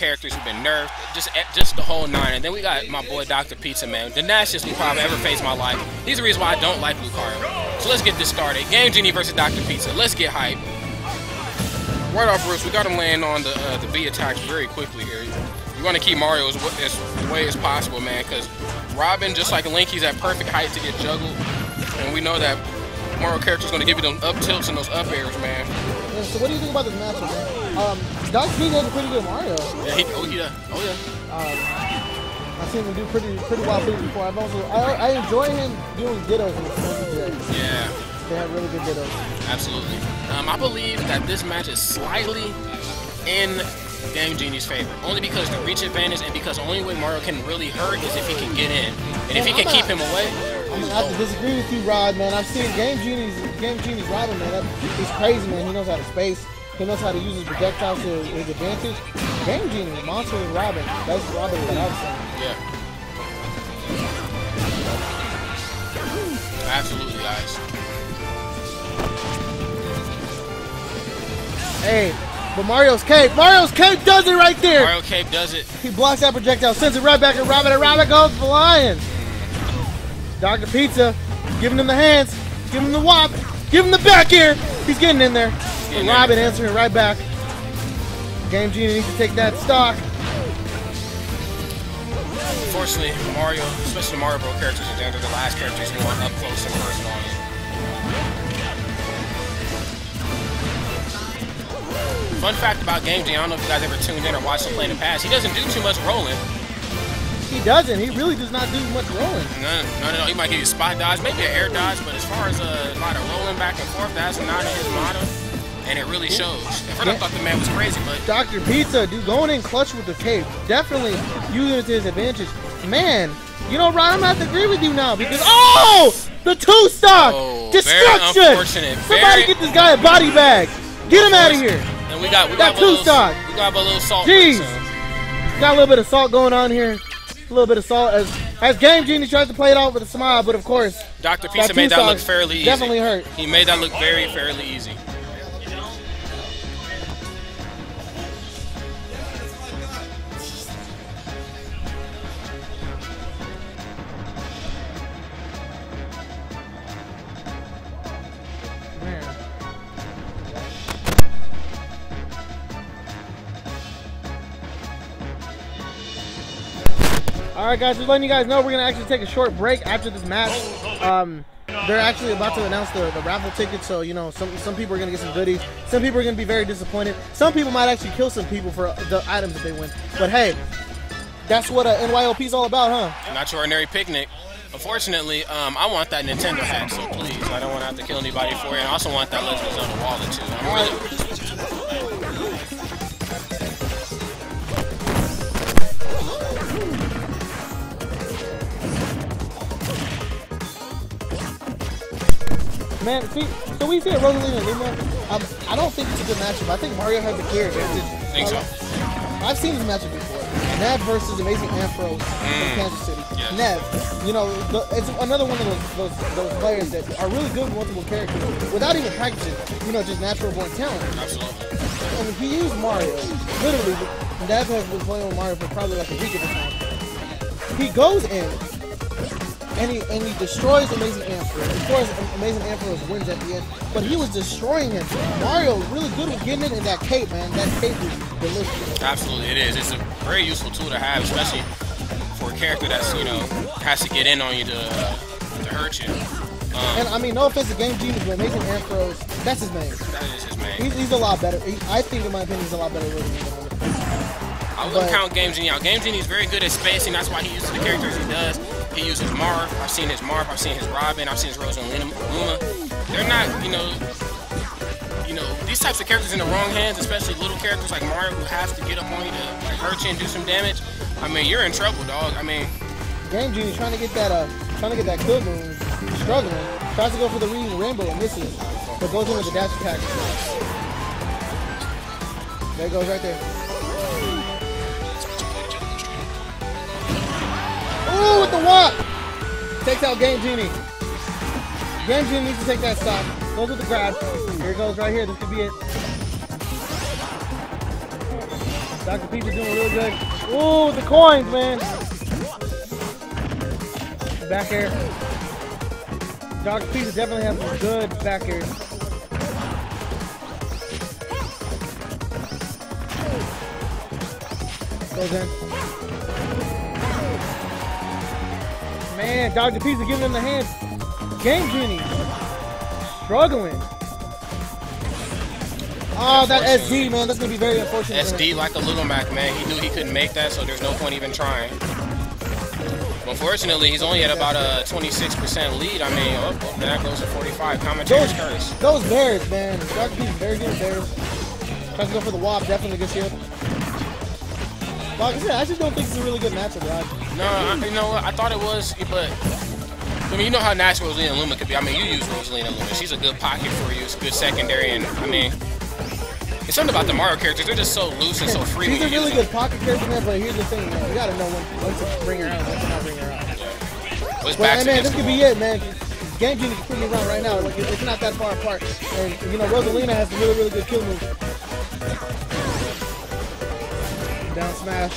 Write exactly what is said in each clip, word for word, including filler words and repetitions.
characters who've been nerfed, just just the whole nine. And then we got my boy Doctor Pizza, man. The nastiest Lucario I've ever faced in my life. He's the reason why I don't like Lucario. So let's get this started. Game Genie versus Doctor Pizza. Let's get hype. Right off, Bruce, we got him laying on the uh, the B attacks very quickly here. You want to keep Mario as, as way as possible, man, because Robin, just like Link, he's at perfect height to get juggled. And we know that Mario character's going to give you those up tilts and those up airs, man. Yeah, so what do you think about this matchup, man? Um, Doctor Pizza does pretty good Mario. Yeah, he, oh yeah, oh yeah. Um, I've seen him do pretty pretty wild things before. I've also, I, I enjoy him doing dittos in the Yeah. They have really good dittos. Absolutely. Um, I believe that this match is slightly in Game Genie's favor, only because the reach advantage, and because the only way Mario can really hurt is if he can get in, and if man, he can not, keep him away. I'm gonna have to disagree with you, Rod, man. I've seen Game Genie's Game Genie's Robin, man. He's crazy, man. He knows how to space. He knows how to use his projectiles to his advantage. Game Genie, Monster, and Robin. That's Robin that I've seen. Yeah. Absolutely, guys. Hey. But Mario's cape, Mario's cape does it right there! Mario cape does it. He blocks that projectile, sends it right back at Robin, and Robin goes for the lion. Doctor Pizza, giving him the hands, giving him the whop, giving him the back air. He's getting in there. And Robin answering right back. Game Genie needs to take that stock. Unfortunately, Mario, especially Mario Bros characters, are down to the last characters going up close and personal. Fun fact about Game Genie, I don't know if you guys ever tuned in or watched him play in the past, he doesn't do too much rolling. He doesn't. He really does not do much rolling. No, no, no. no. He might give you a spot dodge, maybe an air dodge, but as far as a lot of rolling back and forth, that's not his motto, and it really shows. At first I thought the man was crazy, but... Doctor Pizza, dude, going in clutch with the cape, definitely using it to his advantage. Man, you know, Ron, I'm going to have to agree with you now, because... Oh! The two-stock! Oh, destruction! Very unfortunate. Somebody very... get this guy a body bag. Get him out of here. And we got we got, got two little, stock. We got a little salt. Jeez, got a little bit of salt going on here. A little bit of salt as as Game Genie tries to play it out with a smile, but of course, Doctor Pizza made that look fairly easy. Definitely hurt. He made that look very fairly easy. Alright guys, just letting you guys know we're going to actually take a short break after this match. Um, they're actually about to announce the, the raffle tickets, so you know, some, some people are going to get some goodies. Some people are going to be very disappointed. Some people might actually kill some people for the items that they win. But hey, that's what N Y L P is all about, huh? Not Your Ordinary Picnic. Unfortunately, um, I want that Nintendo hat, so please. I don't want to have to kill anybody for it. And I also want that Legend of Zelda wallet too. I'm really... Man, see, so we see at Rosalina, um, I don't think it's a good matchup. I think Mario has the carry. Think so? I've seen this matchup before. Nav versus Amazing Ampharos mm. in Kansas City. Yes. Nav, you know, the, it's another one of those, those those players that are really good with multiple characters without even practicing. You know, just natural born talent. Absolutely. And if you use Mario, literally, Nav has been playing with Mario for probably like a week at the time. He goes in. And he, and he destroys Amazing Ampharos. Of course, Amazing Ampharos wins at the end, but he was destroying him. Mario really good at getting it in that cape, man. That cape is delicious. Absolutely, it is. It's a very useful tool to have, especially for a character that's, you know, has to get in on you to, uh, to hurt you. Um, and, I mean, no offense to Game Genie, but Amazing Ampharos, that's his name. That is his name. He's, he's a lot better. He, I think, in my opinion, he's a lot better than him. I wouldn't but, count Game Genie out. Game Genie's very good at spacing. That's why he uses the characters he does. He uses Marv. I've seen his Marv. I've seen his Robin. I've seen his Rosalina. They're not, you know, you know, these types of characters in the wrong hands, especially little characters like Mario who has to get up on you to like, hurt you and do some damage. I mean, you're in trouble, dog. I mean, Game Genie trying to get that, uh, trying to get that kill move, struggling. Tries to go for the reading rainbow and misses, but goes in with the dash attack. There it goes right there. Ooh, with the walk! Takes out Game Genie. Game Genie needs to take that stop. Goes with the grab. Here it goes right here. This could be it. Doctor Pizza's doing real good. Ooh, the coins, man. Back air. Doctor Pizza definitely has some good back air. Goes in. Man, Doctor Pizza giving him the hand. Game Genie. Struggling. Oh, that S D, man. That's going to be very unfortunate. S D like a little Mac, man. He knew he couldn't make that, so there's no point even trying. Unfortunately, he's only at about a twenty-six percent lead. I mean, oh, oh, that goes to forty-five. Commentator's curse. Those bears, man. Doctor Pizza's very good bears. Tries to go for the W A P. Definitely gets here. Like I said, I just don't think it's a really good matchup, guys. No, I, you know what? I thought it was, but... I mean, you know how nice Rosalina Luma could be. I mean, you use Rosalina Luma. She's a good pocket for you. It's a good secondary, and, I mean... It's something about the Mario characters. They're just so loose and so free. She's a really good pocket character, man, but here's the thing, man. You gotta know when to bring her out, when to not bring her out. Well, hey, man, this could be it, man. Game Genie is pretty around right now. Like, it's not that far apart. And, you know, Rosalina has a really, really good kill move. Down smash.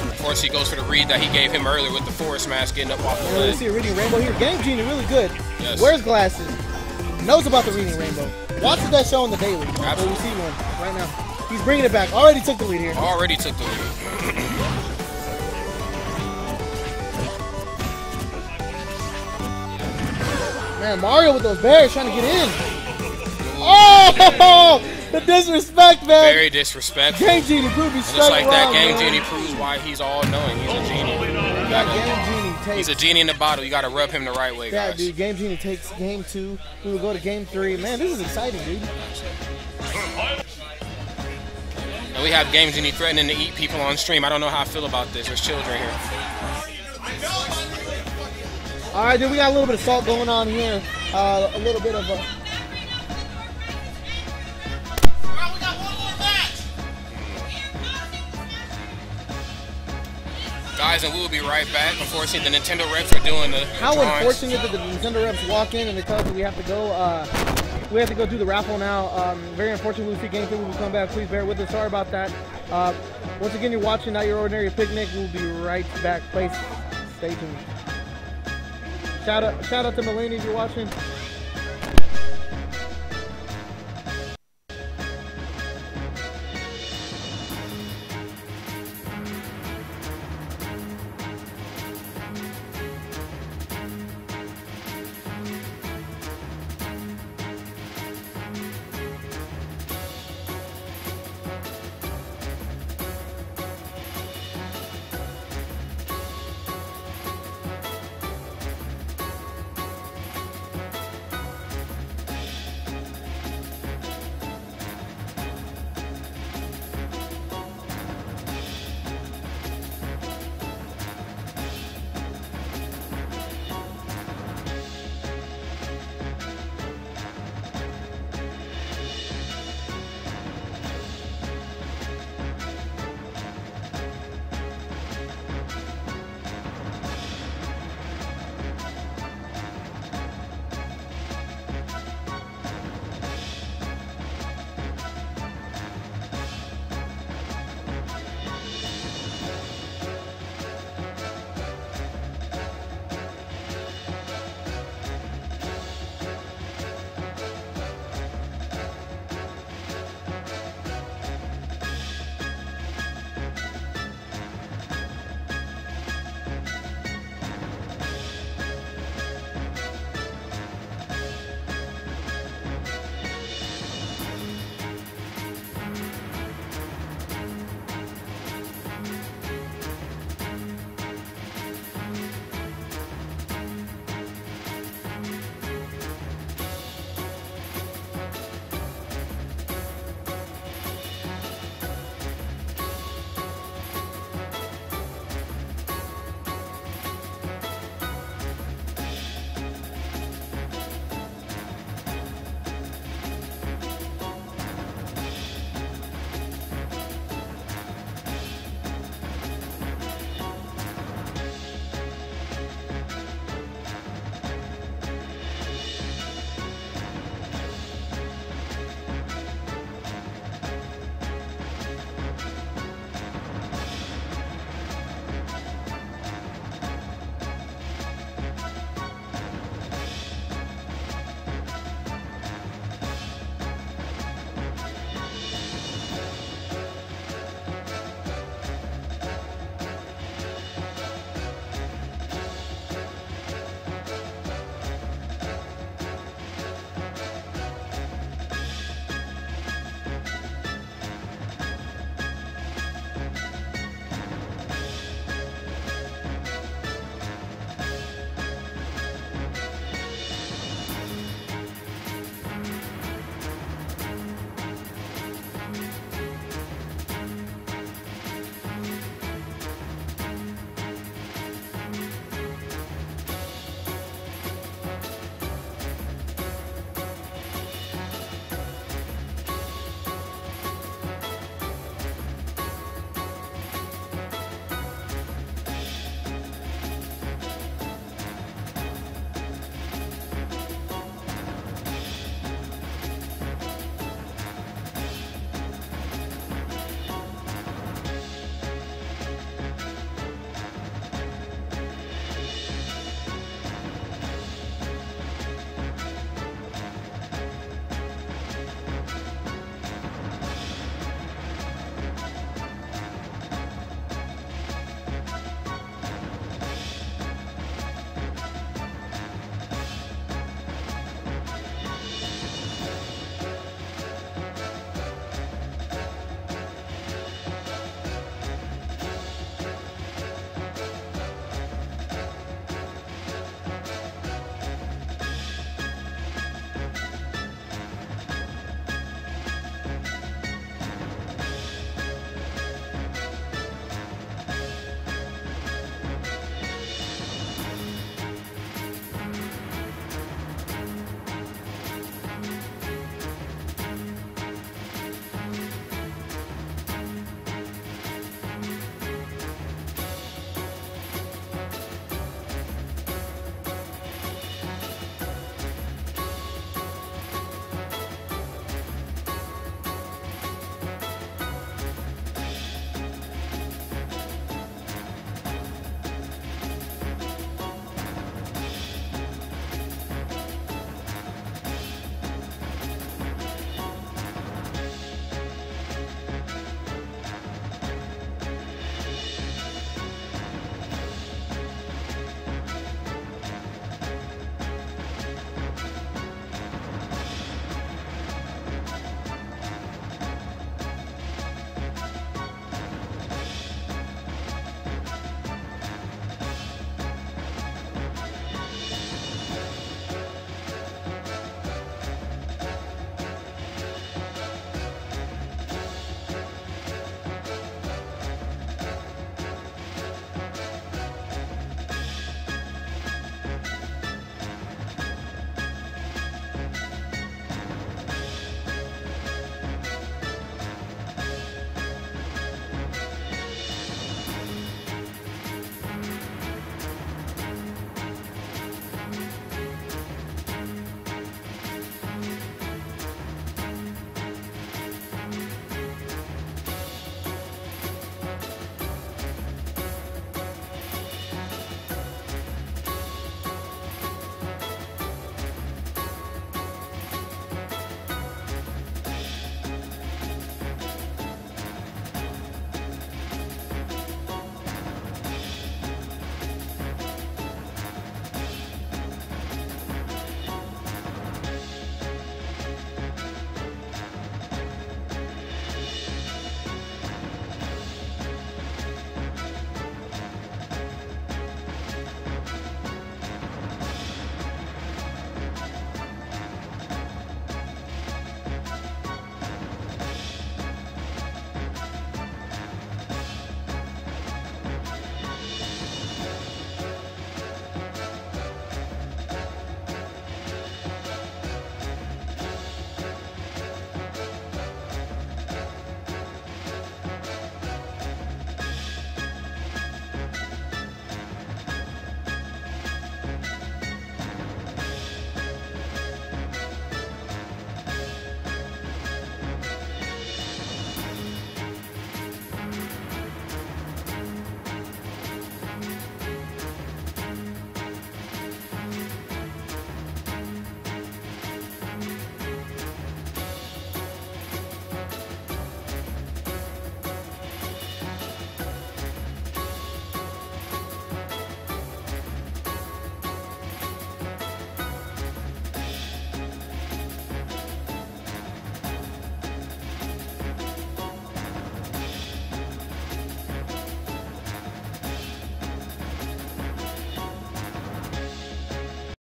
Of course, he goes for the read that he gave him earlier with the forward smash, getting up off the ledge. You see a reading rainbow here. Game Genie really good. Yes. Wears glasses. Knows about the reading rainbow. Watches that show on the daily. Absolutely. So we see one right now. He's bringing it back. Already took the lead here. Already took the lead. Man, Mario with those bears trying to get in. Oh! The disrespect, man. Very disrespectful. Game Genie proves he's Just like that, Game man. Genie proves why he's all-knowing. He's a genie. That Game Genie takes. He's a genie in the bottle. You got to rub him the right way, guys. Yeah, dude. Game Genie takes game two. We will go to game three. Man, this is exciting, dude. And we have Game Genie threatening to eat people on stream. I don't know how I feel about this. There's children here. All right, dude. We got a little bit of salt going on here. Uh, a little bit of... Uh, Guys, and we will be right back. Unfortunately, the Nintendo reps are doing the How drawings. Unfortunate that the Nintendo reps walk in and they tell us that we have to go. Uh, we have to go do the raffle now. Um, very unfortunate. We'll see game three. We will come back. Please bear with us. Sorry about that. Uh, once again, you're watching Not Your Ordinary Picnic. We'll be right back. Please stay tuned. Shout out, shout out to Melanie if you're watching.